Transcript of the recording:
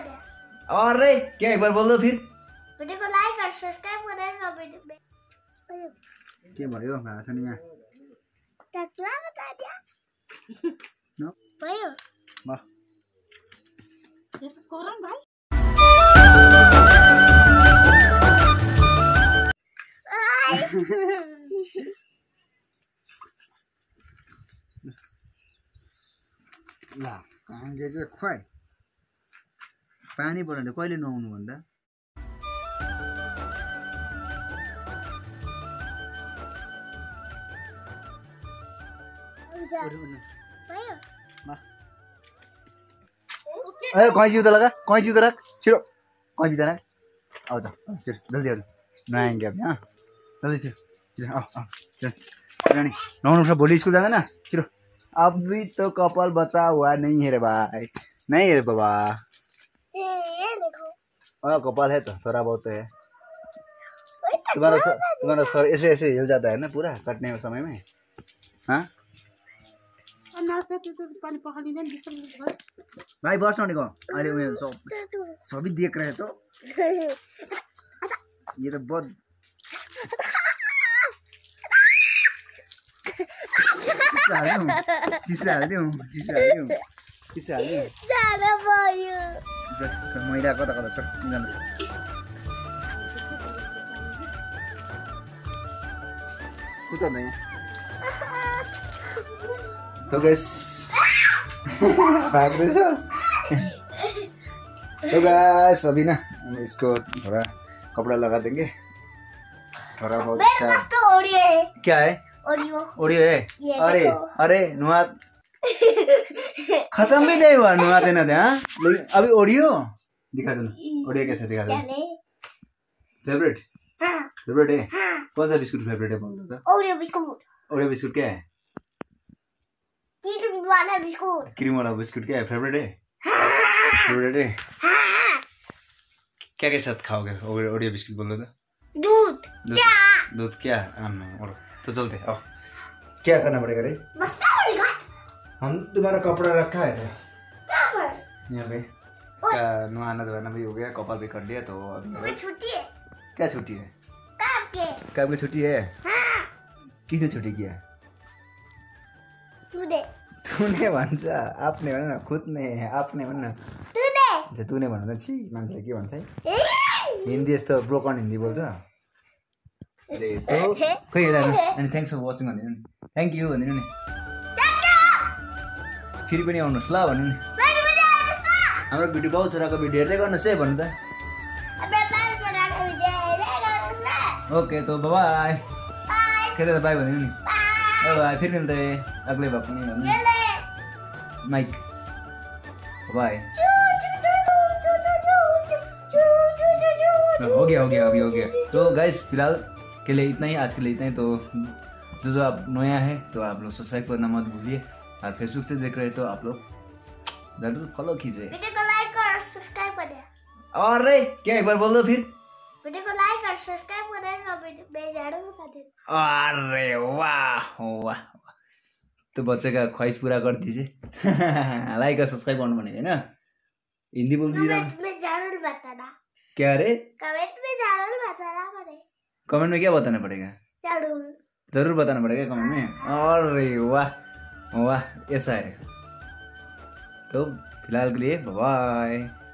पता है। और रे क्या एक बार बोल दो फिर। वीडियो को लाइक और सब्सक्राइब करना वीडियो में। क्या बोलियो मैं ऐसा नहीं है। टकला बता दिया। नो। बोलियो। वाह। ये तो कोरन भाई। ला कांगे जे खोइ पानी पर्ने कहिले नआउनु भन्दा भयो मा ए कैची उता लगा कैची उता राख छिरो कैची उता राख आउ त छिरो जल्दी आउ नआएंगे अब यहाँ जल्दी छिरो आओ आओ छिरो रानी नआउनु छ भोलि स्कुल जाँदैन छिरो। अब भी तो कपाल बचा हुआ नहीं है रे भाई, नहीं है रे बाबा। ये देखो कपाल है तो थोड़ा बहुत है। तुम्हारा सर ऐसे ऐसे हिल जाता है ना पूरा कटने के समय में। हाँ भाई बस नहीं अरे सभी देख रहे तो ये तो बहुत मैला कता कता छोट नहीं। तो गैस तो गैस अभी ना हम इसको थोड़ा कपड़ा लगा देंगे थोड़ा बहुत। क्या है ओरियो है। अरे अरे नुआ खत्म भी नहीं हुआ नुआ देना था। अभी ओरियो दिखा दो ना ओरियो कैसे दिखा दो। फेवरेट फेवरेट है कौन सा बिस्कुट फेवरेट है बोल दो। Oreo biscuit. ओरियो बिस्कुट क्या है? क्रीम वाला बिस्कुट। क्रीम वाला बिस्कुट क्या है फेवरेट है? फेवरेट है। क्या के साथ खाओगे ओरियो बिस्कुट बोल दो। दूध। दूध क्या आम और तो चलते आओ। क्या करना पड़ेगा रे? मस्ता पड़ेगा। हम तुम्हारा कपड़ा रखा है यहाँ पे। नहाना धोना भी हो गया कपाल भी कर लिया तो अभी छुट्टी है। क्या छुट्टी है? काम की छुट्टी है। हाँ। किसने छुट्टी किया? तूने। तूने भन्छ आपने भन्न खुद ने आपने भन्न तूने तूने भन्न छि मान्छे के भन्छ हिन्दी यस्तो ब्रोकन हिन्दी बोल्छ। And thanks for watching on thank you and फिर पनि आउनुस् ल भन्नु नि। हाम्रो भिडियो बहुत छोराको भिडियो हेर्दै गर्नुस् है भन्नु त। ओके तो बाय बाय केटा त बाय भन्नु नि बाय फिर मिल्दै अगले भाग पनि भन्नु माइक बाय। हो गया हो गया अभी हो गया। तो गाइस फिलहाल के लिए इतना ही आज के लिए इतना ही। तो जो जो आप नया है तो आप लोग सब्सक्राइब करना मत भूलिए और फेसबुक से देख रहे हैं तो आप लोग जरूर फॉलो कीजिए। वीडियो को लाइक और सब्सक्राइब करें। और रे क्या एक बार बोल दो फिर। वीडियो को लाइक और सब्सक्राइब करें और बेल जरूर दबा दें। अरे वाह वाह तो बच्चे का ख्वाहिश पूरा कर दीजिए। लाइक और सब्सक्राइब करना बनेगा ना। हिंदी बोल दीजिए मैं जरूर बताना। क्या रे कमेंट में जरूर बताना पड़ेगा। कमेंट में क्या बताना पड़ेगा? जरूर जरूर बताना पड़ेगा कमेंट में। अरे वाह वाह ऐसा है। तो फिलहाल के लिए बाय बाय।